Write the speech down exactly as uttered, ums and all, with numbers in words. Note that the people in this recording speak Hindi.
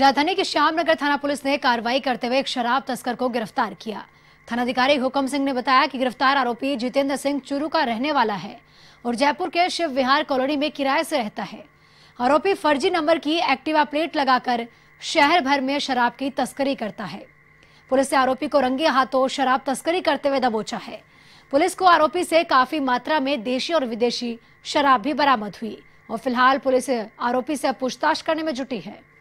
राजधानी के श्यामनगर थाना पुलिस ने कार्रवाई करते हुए एक शराब तस्कर को गिरफ्तार किया। थानाधिकारी हुकम सिंह ने बताया कि गिरफ्तार आरोपी जितेंद्र सिंह चुरू का रहने वाला है और जयपुर के शिव विहार कॉलोनी में किराए से रहता है। आरोपी फर्जी नंबर की एक्टिवा प्लेट लगाकर शहर भर में शराब की तस्करी करता है। पुलिस ने आरोपी को रंगे हाथों शराब तस्करी करते हुए दबोचा है। पुलिस को आरोपी से काफी मात्रा में देशी और विदेशी शराब भी बरामद हुई और फिलहाल पुलिस आरोपी से पूछताछ करने में जुटी है।